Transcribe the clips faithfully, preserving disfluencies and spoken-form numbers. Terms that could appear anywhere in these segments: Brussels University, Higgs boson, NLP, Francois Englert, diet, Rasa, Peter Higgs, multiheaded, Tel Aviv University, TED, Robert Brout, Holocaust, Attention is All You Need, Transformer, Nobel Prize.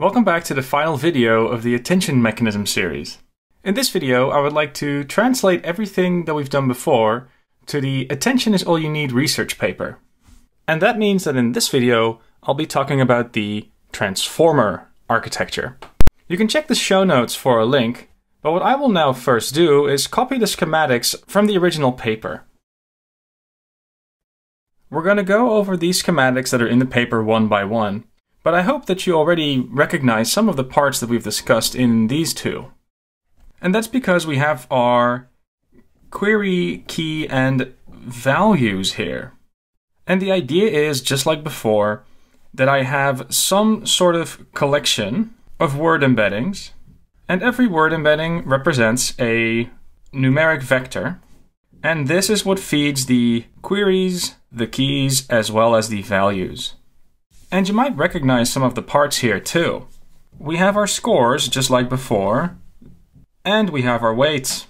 Welcome back to the final video of the Attention Mechanism series. In this video, I would like to translate everything that we've done before to the Attention is All You Need research paper. And that means that in this video, I'll be talking about the Transformer architecture. You can check the show notes for a link, but what I will now first do is copy the schematics from the original paper. We're going to go over these schematics that are in the paper one by one. But I hope that you already recognize some of the parts that we've discussed in these two. And that's because we have our query, key, and values here. And the idea is, just like before, that I have some sort of collection of word embeddings, and every word embedding represents a numeric vector. And this is what feeds the queries, the keys, as well as the values. And you might recognize some of the parts here too. We have our scores, just like before, and we have our weights.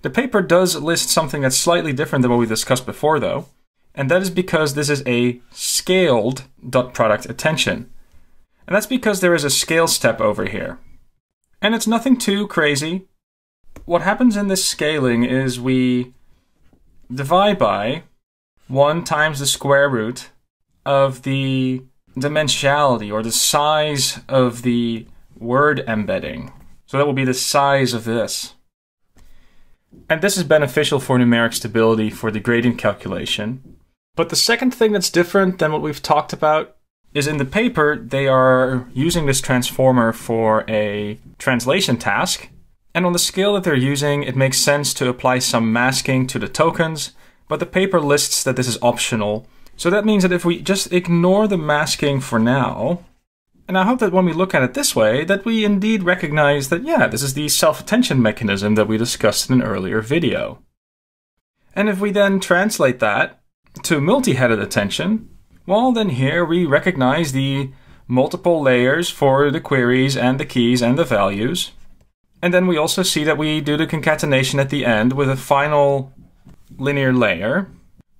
The paper does list something that's slightly different than what we discussed before though, and that is because this is a scaled dot product attention. And that's because there is a scale step over here. And it's nothing too crazy. What happens in this scaling is we divide by one times the square root of the dimensionality, or the size of the word embedding. So that will be the size of this. And this is beneficial for numeric stability for the gradient calculation. But the second thing that's different than what we've talked about is in the paper, they are using this transformer for a translation task. And on the scale that they're using, it makes sense to apply some masking to the tokens, but the paper lists that this is optional. So that means that if we just ignore the masking for now, and I hope that when we look at it this way, that we indeed recognize that, yeah, this is the self-attention mechanism that we discussed in an earlier video. And if we then translate that to multi-headed attention, well, then here we recognize the multiple layers for the queries and the keys and the values. And then we also see that we do the concatenation at the end with a final linear layer.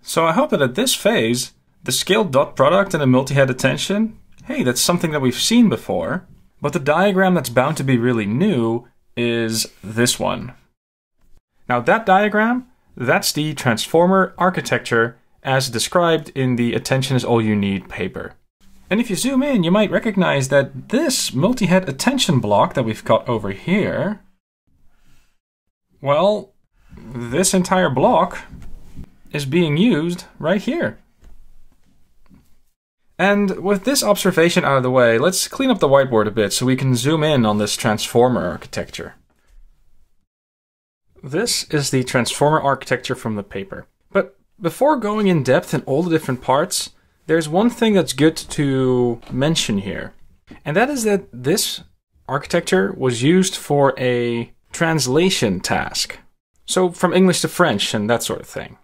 So I hope that at this phase, the scaled dot product and the multi-head attention, hey, that's something that we've seen before, but the diagram that's bound to be really new is this one. Now that diagram, that's the transformer architecture as described in the Attention is All You Need paper. And if you zoom in, you might recognize that this multi-head attention block that we've got over here, well, this entire block is being used right here. And with this observation out of the way, let's clean up the whiteboard a bit so we can zoom in on this transformer architecture. This is the transformer architecture from the paper. But before going in depth in all the different parts, there's one thing that's good to mention here. And that is that this architecture was used for a translation task. So from English to French and that sort of thing.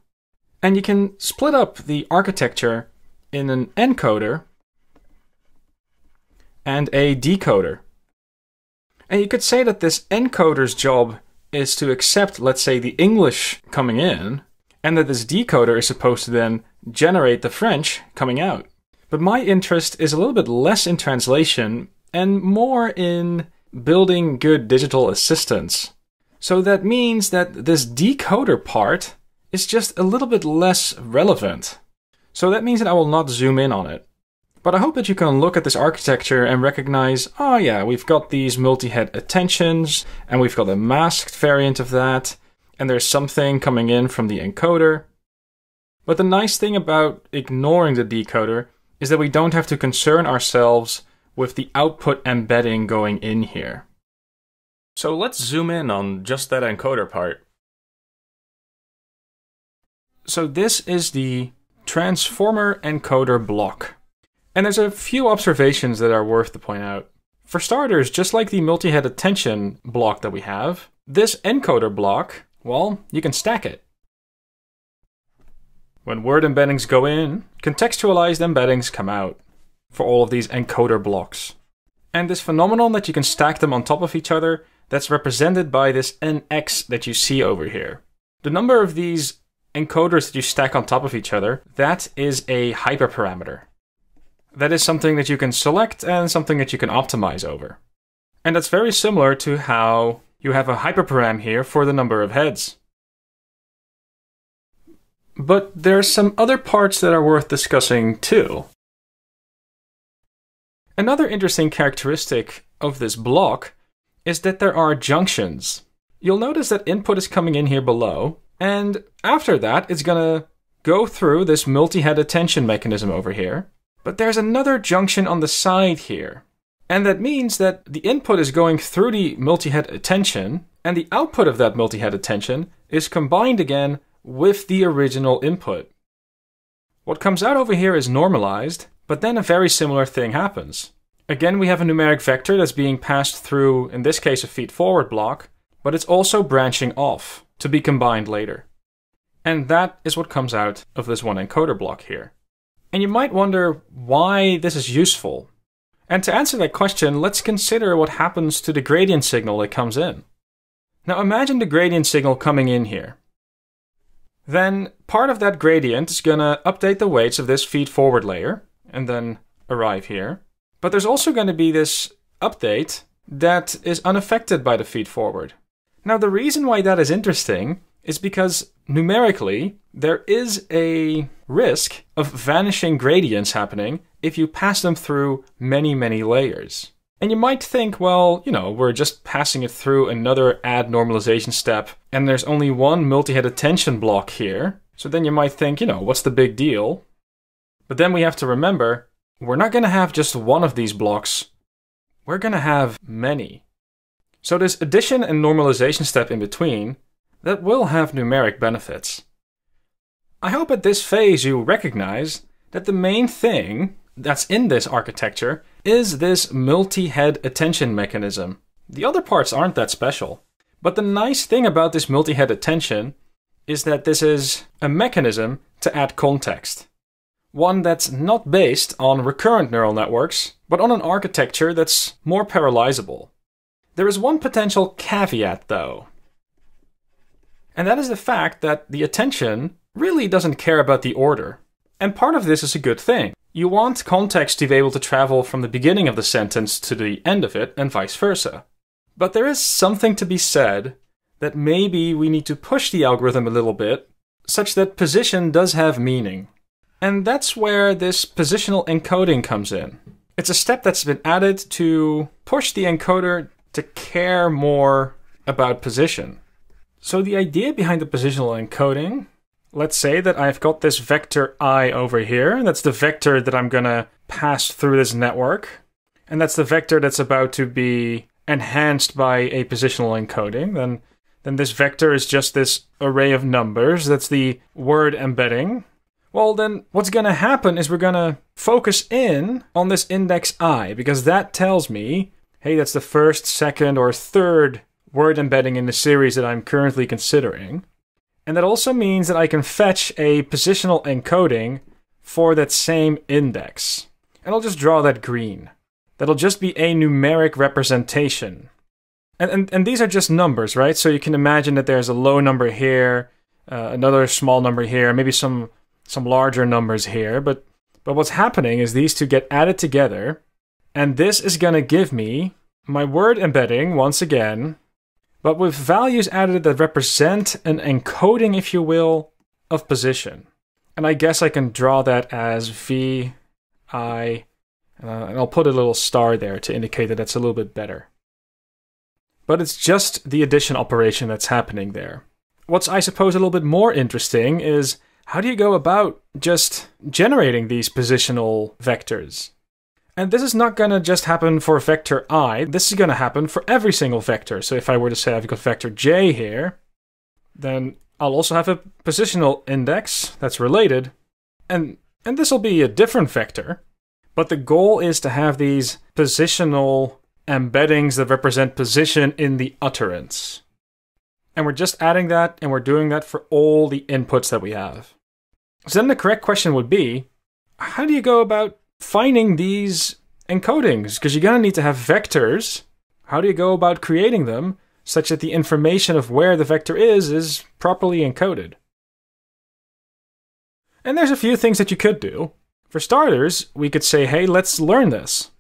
And you can split up the architecture in an encoder and a decoder. And you could say that this encoder's job is to accept, let's say, the English coming in, and that this decoder is supposed to then generate the French coming out. But my interest is a little bit less in translation and more in building good digital assistants. So that means that this decoder part is just a little bit less relevant. So that means that I will not zoom in on it. But I hope that you can look at this architecture and recognize, oh yeah, we've got these multi-head attentions, and we've got a masked variant of that, and there's something coming in from the encoder. But the nice thing about ignoring the decoder is that we don't have to concern ourselves with the output embedding going in here. So let's zoom in on just that encoder part. So this is the transformer encoder block. And there's a few observations that are worth to point out. For starters, just like the multi-head attention block that we have, this encoder block, well, you can stack it. When word embeddings go in, contextualized embeddings come out for all of these encoder blocks. And this phenomenon that you can stack them on top of each other, that's represented by this N X that you see over here. The number of these encoders that you stack on top of each other, that is a hyperparameter. that is something that you can select and something that you can optimize over. And that's very similar to how you have a hyperparam here for the number of heads. But there's some other parts that are worth discussing too. Another interesting characteristic of this block is that there are junctions. You'll notice that input is coming in here below, and after that it's gonna go through this multi-head attention mechanism over here. But there's another junction on the side here. And that means that the input is going through the multi-head attention, and the output of that multi-head attention is combined again with the original input. What comes out over here is normalized, but then a very similar thing happens. Again, we have a numeric vector that's being passed through, in this case, a feed-forward block, but it's also branching off to be combined later. And that is what comes out of this one encoder block here. And you might wonder why this is useful. And to answer that question, let's consider what happens to the gradient signal that comes in. Now imagine the gradient signal coming in here. Then part of that gradient is gonna update the weights of this feed forward layer and then arrive here. But there's also gonna be this update that is unaffected by the feed forward. Now the reason why that is interesting is because numerically there is a risk of vanishing gradients happening if you pass them through many, many layers. And you might think, well, you know, we're just passing it through another add normalization step, and there's only one multi-head attention block here. So then you might think, you know, what's the big deal? But then we have to remember, we're not gonna have just one of these blocks. We're gonna have many. So this addition and normalization step in between, that will have numeric benefits. I hope at this phase you recognize that the main thing that's in this architecture is this multi-head attention mechanism. The other parts aren't that special. But the nice thing about this multi-head attention is that this is a mechanism to add context. One that's not based on recurrent neural networks, but on an architecture that's more parallelizable. There is one potential caveat though. And that is the fact that the attention really doesn't care about the order. And part of this is a good thing. You want context to be able to travel from the beginning of the sentence to the end of it and vice versa. But there is something to be said that maybe we need to push the algorithm a little bit such that position does have meaning. And that's where this positional encoding comes in. It's a step that's been added to push the encoder to care more about position. So the idea behind the positional encoding, let's say that I've got this vector I over here, and that's the vector that I'm gonna pass through this network. And that's the vector that's about to be enhanced by a positional encoding. Then, then this vector is just this array of numbers. That's the word embedding. Well, then what's gonna happen is we're gonna focus in on this index I, because that tells me, hey, that's the first, second, or third word embedding in the series that I'm currently considering. And that also means that I can fetch a positional encoding for that same index. And I'll just draw that green. That'll just be a numeric representation. And, and, and these are just numbers, right? So you can imagine that there's a low number here, uh, another small number here, maybe some, some larger numbers here. But, but what's happening is these two get added together. And this is gonna give me my word embedding once again, but with values added that represent an encoding, if you will, of position. And I guess I can draw that as V, I, uh, and I'll put a little star there to indicate that that's a little bit better. But it's just the addition operation that's happening there. What's, I suppose, a little bit more interesting is, how do you go about just generating these positional vectors? And this is not gonna just happen for vector I, this is gonna happen for every single vector. So if I were to say I've got vector j here, then I'll also have a positional index that's related, and, and this will be a different vector. But the goal is to have these positional embeddings that represent position in the utterance. And we're just adding that, and we're doing that for all the inputs that we have. So then the correct question would be, how do you go about finding these encodings? Because you're gonna need to have vectors. How do you go about creating them such that the information of where the vector is is properly encoded? And there's a few things that you could do. For starters, we could say, hey, let's learn this.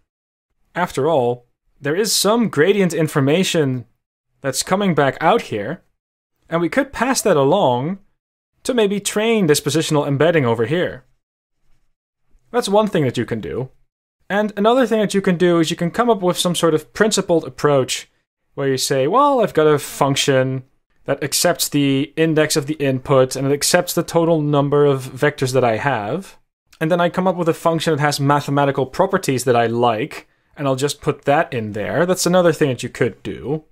After all, there is some gradient information that's coming back out here, and we could pass that along to maybe train this positional embedding over here. That's one thing that you can do. And another thing that you can do is you can come up with some sort of principled approach where you say, well, I've got a function that accepts the index of the input and it accepts the total number of vectors that I have. And then I come up with a function that has mathematical properties that I like, and I'll just put that in there. That's another thing that you could do.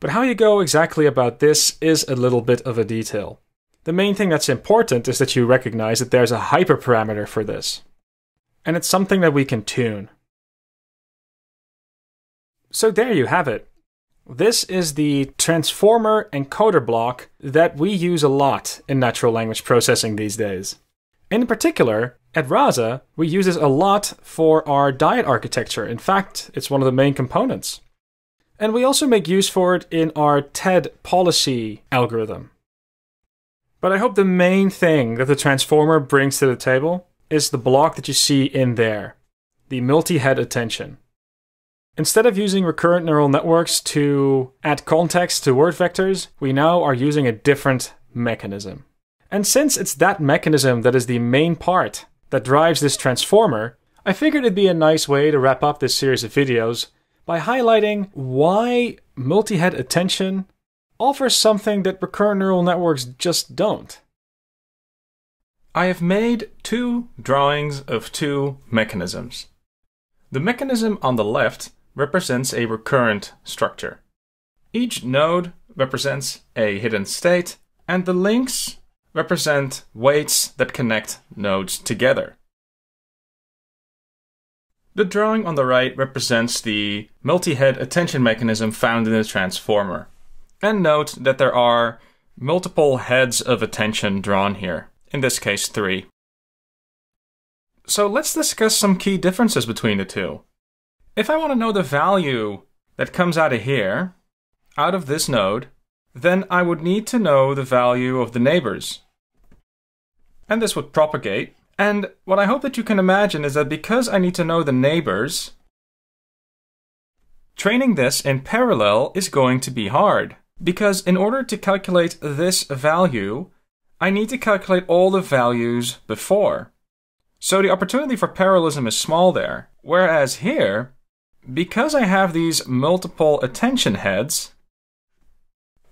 But how you go exactly about this is a little bit of a detail. The main thing that's important is that you recognize that there's a hyperparameter for this. And it's something that we can tune. So there you have it. This is the transformer encoder block that we use a lot in natural language processing these days. In particular, at Rasa, we use this a lot for our diet architecture. In fact, it's one of the main components. And we also make use for it in our TED policy algorithm. But I hope the main thing that the transformer brings to the table is the block that you see in there, the multi-head attention. Instead of using recurrent neural networks to add context to word vectors, we now are using a different mechanism. And since it's that mechanism that is the main part that drives this transformer, I figured it'd be a nice way to wrap up this series of videos by highlighting why multi-head attention offers something that recurrent neural networks just don't. I have made two drawings of two mechanisms. The mechanism on the left represents a recurrent structure. Each node represents a hidden state, and the links represent weights that connect nodes together. The drawing on the right represents the multi-head attention mechanism found in the transformer. And note that there are multiple heads of attention drawn here. In this case, three. So let's discuss some key differences between the two. If I want to know the value that comes out of here, out of this node, then I would need to know the value of the neighbors. And this would propagate. And what I hope that you can imagine is that because I need to know the neighbors, training this in parallel is going to be hard. Because in order to calculate this value, I need to calculate all the values before. So the opportunity for parallelism is small there. Whereas here, because I have these multiple attention heads,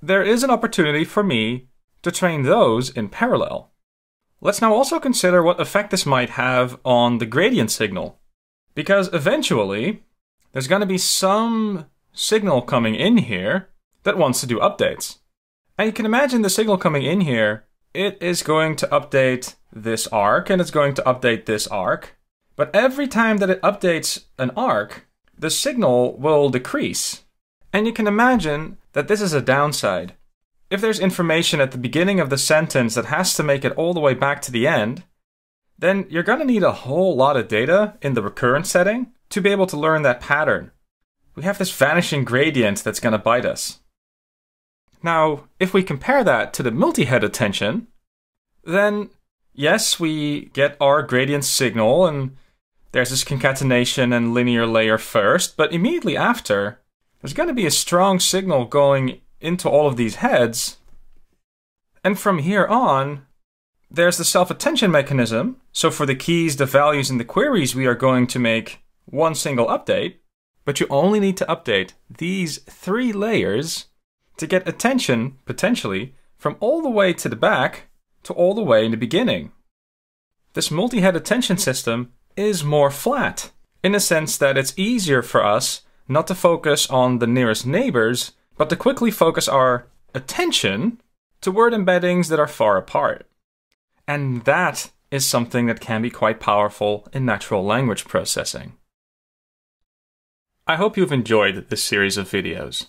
there is an opportunity for me to train those in parallel. Let's now also consider what effect this might have on the gradient signal. Because eventually, there's going to be some signal coming in here that wants to do updates. And you can imagine the signal coming in here, it is going to update this arc, and it's going to update this arc. But every time that it updates an arc, the signal will decrease. And you can imagine that this is a downside. If there's information at the beginning of the sentence that has to make it all the way back to the end, then you're going to need a whole lot of data in the recurrent setting to be able to learn that pattern. We have this vanishing gradient that's going to bite us. Now, if we compare that to the multi-head attention, then yes, we get our gradient signal and there's this concatenation and linear layer first, but immediately after, there's going to be a strong signal going into all of these heads. And from here on, there's the self-attention mechanism. So for the keys, the values, and the queries, we are going to make one single update, but you only need to update these three layers to get attention, potentially, from all the way to the back to all the way in the beginning. This multi-head attention system is more flat, in the sense that it's easier for us not to focus on the nearest neighbors, but to quickly focus our attention to word embeddings that are far apart. And that is something that can be quite powerful in natural language processing. I hope you've enjoyed this series of videos.